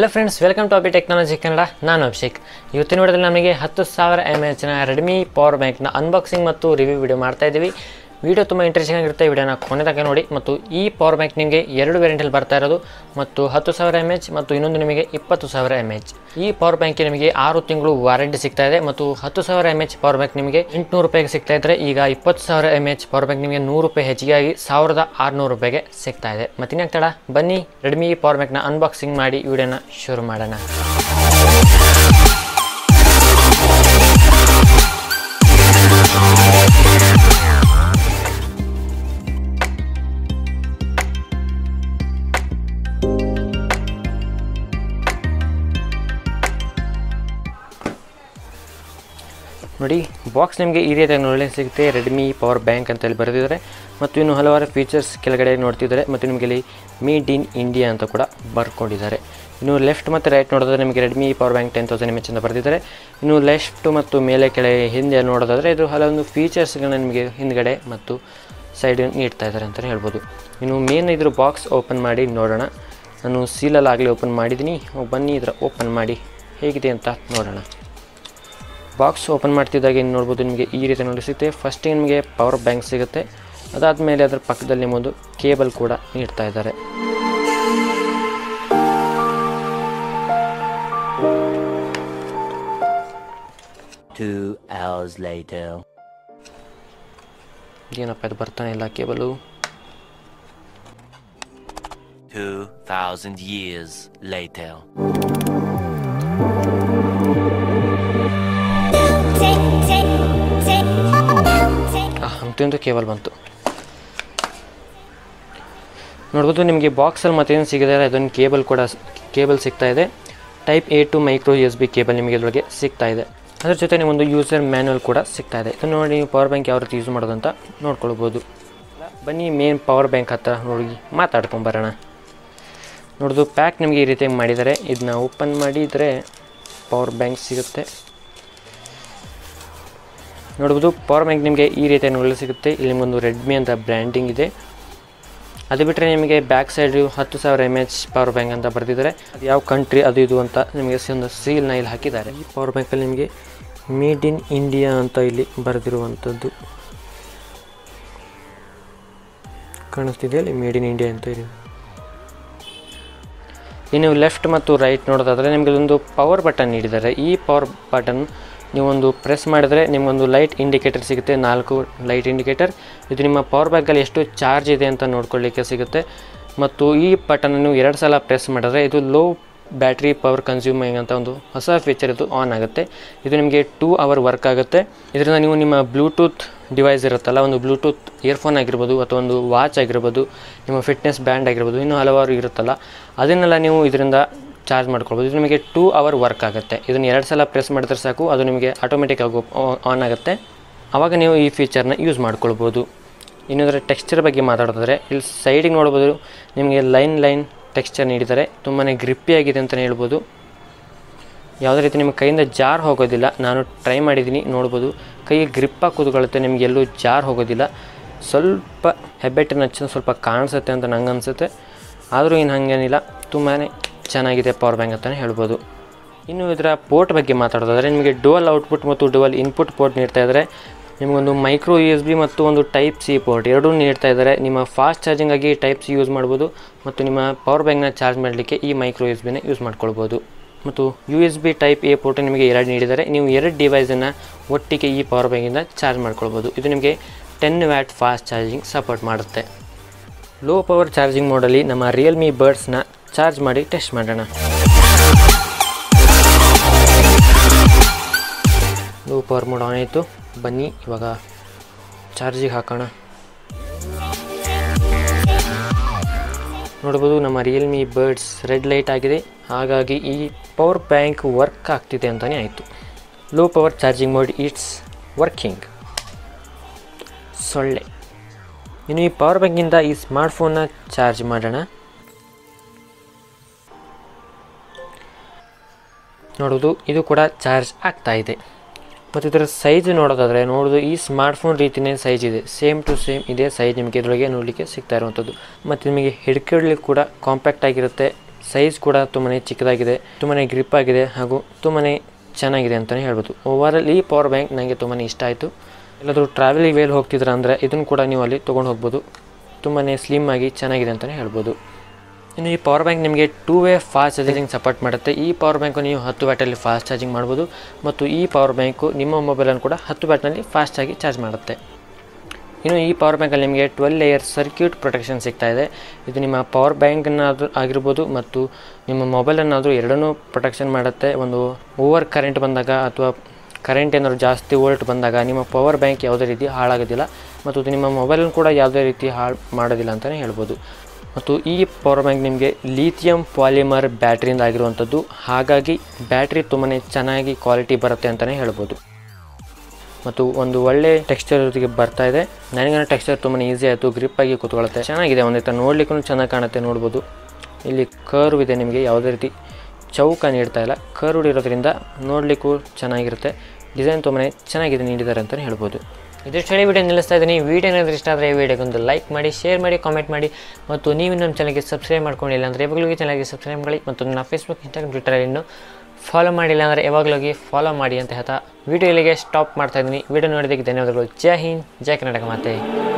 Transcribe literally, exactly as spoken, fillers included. Hello friends, welcome to Abhi Technology Kannada. Nanu Abhishek. Ivattu videoದಲ್ಲಿ ನಮಗೆ ten thousand mAh ನ Redmi power bank ನ unboxing ಮತ್ತು review video ಮಾಡ್ತಾ ಇದ್ದೀವಿ. Video ತುಂಬಾ ಇಂಟರೆಸ್ಟಿಂಗ್ ಆಗಿರುತ್ತೆ. ವಿಡಿಯೋನ ಕೊನೆ ತನಕ ನೋಡಿ ಮತ್ತು ಈ power bank ನಿಮಗೆ ಎರಡು ವೇರಿಯಂಟ್ ಅಲ್ಲಿ ಬರ್ತಾ ಇರೋದು ಮತ್ತು ten thousand mAh ಮತ್ತು ಇನ್ನೊಂದು ನಿಮಗೆ twenty thousand mAh. ಈ power bank ನಿಮಗೆ ಆರು ತಿಂಗಳು ವಾರಂಟಿ ಸಿಗ್ತಾ ಇದೆ ಮತ್ತು ten thousand mAh power bank ನಿಮಗೆ ಎಂಟುನೂರು ರೂಪಾಯಿಗೆ ಸಿಗ್ತಾ ಇದ್ರೆ ಈಗ twenty thousand mAh power bank ನಿಮಗೆ ನೂರು ರೂಪಾಯಿ ಹೆಚ್ಚಿಗೆ ಆಗಿ one thousand six hundred ರೂಪಾಯಿಗೆ ಸಿಗ್ತಾ ಇದೆ. ಮತ್ತೆ ಇನ್ನ ತಡ ಬನ್ನಿ Redmi power bank ನ unboxing ಮಾಡಿ ವಿಡಿಯೋನ ಶುರು ಮಾಡೋಣ. Nodi box nimage ee reethi nodle sigute Redmi power bank anta heli baredidare mattu innu halavaru features kelagade nodtidare mattu nimage illi made in India anta kuda barkondidare innu left mattu right nododare nimage Redmi power bank ten thousand mAh anta baredidare innu left mattu mele kele hinde nododare idu halavu features galannu nimage hindgade mattu side needta idare anta helabodu innu main idru box open maadi nodona nanu seal alagle open maadidini banni idra open maadi hegide anta nodona Box open ಮಾಡ್ತಿದ್ದಾಗ ಏನು ನೋಡಬಹುದು ನಿಮಗೆ ಈ ರೀತಿ ನೋಡಿ ಸಿಗುತ್ತೆ first ನಿಮಗೆ power bank ಸಿಗುತ್ತೆ ಅದಾದ ಮೇಲೆ ಅದರ ಪಕ್ಕದಲ್ಲಿ ನಿಮಗೆ ಕೇಬಲ್ ಕೂಡ ನೀಡ್ತಾ ಇದ್ದಾರೆ two hours later ಏನಪ್ಪ ಇದು ಬರ್ತಾನೆ ಇಲ್ಲ cable two thousand years later cable ಬಂತು ನೋಡಬಹುದು ನಿಮಗೆ ಬಾಕ್ಸ್ ಅಲ್ಲಿ ಮತ್ತೆ ಏನು ಸಿಗಿದೆ ಅದೊಂದು ಕೇಬಲ್ ಕೂಡ ಕೇಬಲ್ ಸಿಗ್ತಾ ಇದೆ type A to micro U S B cable ನಿಮಗೆ ಇದರೊಳಗೆ ಸಿಗ್ತಾ ಇದೆ ಅದರ ಜೊತೆ ನಿಮಗೆ ಒಂದು ಯೂಸರ್ ಮ್ಯಾನ್ಯುಯಲ್ ಕೂಡ ಸಿಗ್ತಾ ಇದೆ ಇದನ್ನ ನೋಡಿ ಪವರ್ ಬ್ಯಾಂಕ್ ಯಾವ ರೀತಿ ಯೂಸ್ ಮಾಡೋದು ಅಂತ ನೋಡ್ಕೊಳ್ಳಬಹುದು ಬನ್ನಿ ಮೇನ್ ಪವರ್ ಬ್ಯಾಂಕ್ ಹತ್ರ ನೋಡಿ ಮಾತಾಡ್ಕೊಂಡು ಬರೋಣ ನೋಡೋದು ಪ್ಯಾಕ್ ನಿಮಗೆ ಈ ರೀತಿ ಮಾಡಿದ್ದಾರೆ ಇದನ್ನ ಓಪನ್ ಮಾಡಿದ್ರೆ ಪವರ್ ಬ್ಯಾಂಕ್ ಸಿಗುತ್ತೆ ನೋಡಬಹುದು ಪವರ್ ಬ್ಯಾಂಕ್ ನಿಮಗೆ ಈ ರೀತಿ ನೋಡಲು ಸಿಗುತ್ತೆ ಇಲ್ಲಿ ನಿಮಗೆ ಒಂದು Redmi ಅಂತ ಬ್ರ್ಯಾಂಡಿಂಗ್ ಇದೆ ಅದು ಬಿಟ್ರೆ ನಿಮಗೆ back side ten thousand mAh power bank ಅಂತ ಬರ್ತಿದ್ದಾರೆ ಅದು ಯಾವ ಕಂಟ್ರಿ ಅದು ಇದು ಅಂತ ನಿಮಗೆ ಒಂದು ಸೀಲ್ ನ ಇಲ್ಲಿ ಹಾಕಿದ್ದಾರೆ ಈ ಪವರ್ ಬ್ಯಾಂಕ್ ಅಲ್ಲಿ ನಿಮಗೆ ಮೇಡ್ ಇನ್ ಇಂಡಿಯಾ ಅಂತ ಇಲ್ಲಿ ಬರೆದಿರುವಂತದ್ದು ಕಾಣಿಸ್ತಿದೆ ಇಲ್ಲಿ ಮೇಡ್ ಇನ್ ಇಂಡಿಯಾ ಅಂತ ಇದೆ ಇನ್ನು ಲೆಫ್ಟ್ ಮತ್ತು ರೈಟ್ ನೋಡೋದಾದ್ರೆ ನಿಮಗೆ ಒಂದು ಪವರ್ ಬಟನ್ ನೀಡಿದ್ದಾರೆ ಈ ಪವರ್ ಬಟನ್ ನೀವು ಒಂದು ಪ್ರೆಸ್ ಮಾಡಿದ್ರೆ ನಿಮಗೆ ಒಂದು ಲೈಟ್ ಇಂಡಿಕೇಟರ್ ಸಿಗುತ್ತೆ ನಾಲ್ಕು ಲೈಟ್ ಇಂಡಿಕೇಟರ್ ಇದು ನಿಮ್ಮ ಪವರ್ ಬ್ಯಾಂಕ್ ಅಲ್ಲಿ ಎಷ್ಟು ಚಾರ್ಜ್ ಇದೆ ಅಂತ ನೋಡ್ಕೊಳ್ಳಕ್ಕೆ ಸಿಗುತ್ತೆ ಮತ್ತು ಈ ಬಟನ್ ಅನ್ನು ಎರಡು ಸಲ ಪ್ರೆಸ್ ಮಾಡಿದ್ರೆ ಇದು ಲೋ ಬ್ಯಾಟರಿ ಪವರ್ ಕನ್ಸ್ಯೂಮಿಂಗ್ ಅಂತ ಒಂದು ಹೊಸ ಫೀಚರ್ ಇದು ಆನ್ ಆಗುತ್ತೆ ಇದು ನಿಮಗೆ two ಅವರ್ ವರ್ಕ್ ಆಗುತ್ತೆ ಇದರಿಂದ ನೀವು ನಿಮ್ಮ ಬ್ಲೂಟೂತ್ ಡಿವೈಸ್ ಇರುತ್ತಲ್ಲ ಒಂದು ಬ್ಲೂಟೂತ್ ಇಯರ್ಫೋನ್ ಆಗಿರಬಹುದು ಅಥವಾ ಒಂದು ವಾಚ್ ಆಗಿರಬಹುದು ನಿಮ್ಮ ಫಿಟ್ನೆಸ್ ಬ್ಯಾಂಡ್ ಆಗಿರಬಹುದು ಇನ್ನೂ ಹಲವಾರು ಇರುತ್ತಲ್ಲ ಅದನ್ನೆಲ್ಲ ನೀವು ಇದರಿಂದ ಚಾರ್ಜ್ ಮಾಡ್ಕೊಳ್ಳಬಹುದು ಇದು ನಿಮಗೆ two ಅವರ್ ವರ್ಕ್ ಆಗುತ್ತೆ ಇದನ್ನ ಎರಡು ಸಲ ಪ್ರೆಸ್ ಮಾಡಿದ್ರೆ ಸಾಕು ಅದು ನಿಮಗೆ ಆಟೋಮ್ಯಾಟಿಕ್ ಆಗಿ ಆನ್ ಆಗುತ್ತೆ ಆವಾಗ ನೀವು ಈ ಫೀಚರ್ ನ ಯೂಸ್ ಮಾಡ್ಕೊಳ್ಳಬಹುದು ಇನ್ನೊಂದರ ಟೆಕ್ಸ್ಚರ್ ಬಗ್ಗೆ ಮಾತಾಡೋದಾದ್ರೆ ಇಲ್ಲಿ ಸೈಡ್ ಗೆ ನೋಡಬಹುದು ನಿಮಗೆ ಲೈನ್ ಲೈನ್ ಟೆಕ್ಸ್ಚರ್ ನೀಡಿದ್ದಾರೆ ತುಂಬಾನೇ ಗ್ರಿಪ್ಪಿ ಆಗಿದೆ ಅಂತ ಹೇಳಬಹುದು ಯಾವುದೇ ರೀತಿ ನಿಮ್ಮ ಕೈಯಿಂದ ಜಾರ್ ಹೋಗೋದಿಲ್ಲ ನಾನು ಟ್ರೈ ಮಾಡಿದಿನಿ ನೋಡಬಹುದು ಕೈಗೆ ಗ್ರಿಪ್ ಆಗಿ ಕೂತ್ಕೊಳ್ಳುತ್ತೆ ನಿಮಗೆ ಎಲ್ಲೂ ಜಾರ್ ಹೋಗೋದಿಲ್ಲ ಸ್ವಲ್ಪ ಹೆಬ್ಬೆಟ್ಟಿನ ಅಚ್ಚು ಸ್ವಲ್ಪ ಕಾಣಿಸುತ್ತೆ ಅಂತ ನನಗೆ ಅನ್ಸುತ್ತೆ ಆದರೂ ಏನು ಹಾಗೇನಿಲ್ಲ ತುಂಬಾನೇ ಚೆನ್ನಾಗಿದೆ ಪವರ್ ಬ್ಯಾಂಕ್ ಅಂತಾನೆ ಹೇಳಬಹುದು ಇನ್ನು ಇದರ ಪೋರ್ಟ್ ಬಗ್ಗೆ ಮಾತಾಡೋದಾದ್ರೆ ನಿಮಗೆ ಡುವಲ್ ಔಟ್ಪುಟ್ ಮತ್ತು ಡುವಲ್ ಇನ್ಪುಟ್ ಪೋರ್ಟ್ ನೀಡ್ತಾ ಇದ್ದಾರೆ ನಿಮಗೆ ಒಂದು ಮೈಕ್ರೋ U S B ಮತ್ತು ಒಂದು ಟೈಪ್ ಸಿ ಪೋರ್ಟ್ ಎರಡೂ ನೀಡ್ತಾ ಇದ್ದಾರೆ ನಿಮ್ಮ ಫಾಸ್ಟ್ ಚಾರ್ಜಿಂಗ್ ಆಗಿ ಟೈಪ್ ಸಿ ಯೂಸ್ ಮಾಡಬಹುದು ಮತ್ತು ನಿಮ್ಮ ಪವರ್ ಬ್ಯಾಂಕ್ ನ ಚಾರ್ಜ್ ಮಾಡಲಿಕ್ಕೆ ಈ ಮೈಕ್ರೋ U S B ನ ಯೂಸ್ ಮಾಡ್ಕೊಳ್ಳಬಹುದು ಮತ್ತು U S B type A port ನಿಮಗೆ ಎರಡು ನೀಡಿದ್ದಾರೆ ನೀವು ಎರಡು ಡಿವೈಸ್ ಅನ್ನು ಒಟ್ಟಿಗೆ ಈ ಪವರ್ ಬ್ಯಾಂಕ್ ಇಂದ ಚಾರ್ಜ್ ಮಾಡ್ಕೊಳ್ಳಬಹುದು ಇದು ನಿಮಗೆ ten watt fast charging support ಮಾಡುತ್ತೆ ಲೋ ಪವರ್ ಚಾರ್ಜಿಂಗ್ ಮೋಡ್ ಅಲ್ಲಿ ನಮ್ಮ Realme Buds ನ ಚಾರ್ಜ್ ಮಾಡಿ ಟೆಸ್ಟ್ ಮಾಡೋಣ ಲೋ ಪವರ್ ಮೋಡ್ ಆನ್ ಆಯಿತು ಬನ್ನಿ ಇವಾಗ ಚಾರ್ಜಿಗೆ ಹಾಕೋಣ ನೋಡಬಹುದು ನಮ್ಮ Realme Buds ರೆಡ್ ಲೈಟ್ ಆಗಿದೆ ಹಾಗಾಗಿ ಈ ಪವರ್ ಬ್ಯಾಂಕ್ ವರ್ಕ್ ಆಗ್ತಿದೆ ಅಂತಾನೆ ಆಯಿತು low power charging mode it's working ಸೊಳ್ಳೆ ಇನ್ನು ಈ ಪವರ್ ಬ್ಯಾಂಕಿಂದ ಈ ಸ್ಮಾರ್ಟ್ಫೋನ್ನ ಚಾರ್ಜ್ ಮಾಡೋಣ ನೋಡೋದು ಇದು ಕೂಡ ಚಾರ್ಜ್ ಆಗ್ತಾ ಇದೆ ಮತ್ತು ಇದರ ಸೈಜ್ ನೋಡೋದಾದರೆ ನೋಡೋದು ಈ ಸ್ಮಾರ್ಟ್ಫೋನ್ ರೀತಿಯೇ ಸೈಜ್ ಇದೆ ಸೇಮ್ ಟು ಸೇಮ್ ಇದೆ ಸೈಜ್ ನಿಮಗೆ ಇದರೊಳಗೆ ನೋಡಲಿಕ್ಕೆ ಸಿಗ್ತಾ ಇರುವಂಥದ್ದು ಮತ್ತು ನಿಮಗೆ ಹಿಡ್ಕೊಳ್ಳಿ ಕೂಡ ಕಾಂಪ್ಯಾಕ್ಟ್ ಆಗಿರುತ್ತೆ size kuda tumane chikkadagide, tumane grip agide hagu tumane chanagide antane helabahudu. Overall ee power bank nange tumane ishta aitu. Elladru traveling well hogtidra andre idun kuda neevu alli tagondu hogabodu. Tumane slim agi chanagide antane helabahudu. Innu ee power bank nimage two way fast charging support madutte. Ee power bank neevu ten watt alli fast charging madabodu mattu ee power bank nimma mobile annu kuda ten watt alli fast agi charge madutte. ಇನ್ನು ಈ power bank ಅಲ್ಲಿ ನಿಮಗೆ twelve layer circuit protection ಸಿಗ್ತಾ ಇದೆ. ಇದು ನಿಮ್ಮ power bank ಅನ್ನಾದರೂ ಆಗಿರಬಹುದು ಮತ್ತು ನಿಮ್ಮ ಮೊಬೈಲ್ ಅನ್ನಾದರೂ ಎರಡನ್ನೂ ಪ್ರೊಟೆಕ್ಷನ್ ಮಾಡುತ್ತೆ. ಒಂದು ಓವರ್ ಕರೆಂಟ್ ಬಂದಾಗ ಅಥವಾ ಕರೆಂಟ್ ಏನಾದರೂ ಜಾಸ್ತಿ ವೋಲ್ಟ್ ಬಂದಾಗ ನಿಮ್ಮ ಪವರ್ ಬ್ಯಾಂಕ್ ಯಾವುದೇ ರೀತಿ ಹಾಳಾಗೋದಿಲ್ಲ ಮತ್ತು ಇದು ನಿಮ್ಮ ಮೊಬೈಲ್ ಅನ್ನು ಕೂಡ ಯಾವುದೇ ರೀತಿ ಹಾಳು ಮಾಡೋದಿಲ್ಲ ಅಂತಾನೆ ಹೇಳಬಹುದು. ಮತ್ತು ಈ ಪವರ್ ಬ್ಯಾಂಕ್ ನಿಮಗೆ ಲಿಥಿಯಂ ಪಾಲಿಮರ್ ಬ್ಯಾಟರಿಯಿಂದ ಆಗಿರುವಂಥದ್ದು, ಹಾಗಾಗಿ ಬ್ಯಾಟರಿ ತುಂಬನೇ ಚೆನ್ನಾಗಿ ಕ್ವಾಲಿಟಿ ಬರುತ್ತೆ ಅಂತಾನೆ ಹೇಳಬಹುದು. ಮತ್ತು ಒಂದು ಒಳ್ಳೆ ಟೆಕ್ಸ್ಚರ್ ಜೊತೆಗೆ ಬರ್ತಾ ಇದೆ. ನನಗೇನ ಟೆಕ್ಸ್ಚರ್ ತುಂಬಾ ಈಸಿ ಆಯಿತು, ಗ್ರಿಪ್ ಆಗಿ ಕೂತ್ಕೊಳ್ಳುತ್ತೆ, ಚೆನ್ನಾಗಿದೆ. ಒಂದು ತರ ನೋಡ್ಲಿಕ್ಕೂ ಚೆನ್ನಾಗಿ ಕಾಣುತ್ತೆ. ನೋಡ್ಬೋದು ಇಲ್ಲಿ ಕರ್ವ್ ಇದೆ, ನಿಮಗೆ ಯಾವುದೇ ರೀತಿ ಚೌಕ ನೀಡ್ತಾ ಇಲ್ಲ, ಕರ್ವ್ ಇರೋದ್ರಿಂದ ನೋಡ್ಲಿಕ್ಕೂ ಚೆನ್ನಾಗಿರುತ್ತೆ. ಡಿಸೈನ್ ತುಂಬಾ ಚೆನ್ನಾಗಿದೆ ನೀಡಿದ್ದಾರೆ ಅಂತಲೇ ಹೇಳ್ಬೋದು. ಇದಿಷ್ಟು ಹೇಳಿ ವಿಡಿಯೋ ನಿಲ್ಲಿಸ್ತಾ ಇದ್ದೀನಿ. ವಿಡಿಯೋ ಏನಾದರೂ ಇಷ್ಟ ಆದರೆ ಈ ವಿಡಿಯೋಗೊಂದು ಲೈಕ್ ಮಾಡಿ, ಶೇರ್ ಮಾಡಿ, ಕಾಮೆಂಟ್ ಮಾಡಿ ಮತ್ತು ನೀವು ನಮ್ಮ ಚಾನಲ್ಗೆ ಸಬ್ಸ್ಕ್ರೈಬ್ ಮಾಡ್ಕೊಂಡಿಲ್ಲ ಅಂದರೆ ಯಾವಾಗಲೂ ಚಾನಲ್ಗೆ ಸಬ್ಸ್ಕ್ರೈಬ್ ಮಾಡಿ ಮತ್ತು ನನ್ನ ಫೇಸ್ಬುಕ್, ಇನ್ಸ್ಟಾಗ್ರಾಮ್, ಟ್ವಿಟರಲ್ಲಿ ಇನ್ನೂ ಫಾಲೋ ಮಾಡಿಲ್ಲ ಅಂದರೆ ಯಾವಾಗಲೂ ಫಾಲೋ ಮಾಡಿ ಅಂತ ಹೇಳ್ತಾ ವಿಡಿಯೋ ಇಲ್ಲಿಗೆ ಸ್ಟಾಪ್ ಮಾಡ್ತಾ ಇದ್ದೀನಿ. ವಿಡಿಯೋ ನೋಡಿದ್ದಕ್ಕೆ ಧನ್ಯವಾದಗಳು. ಜೈ ಹಿಂದ್, ಜೈ ಕರ್ನಾಟಕ ಮಾತೆ.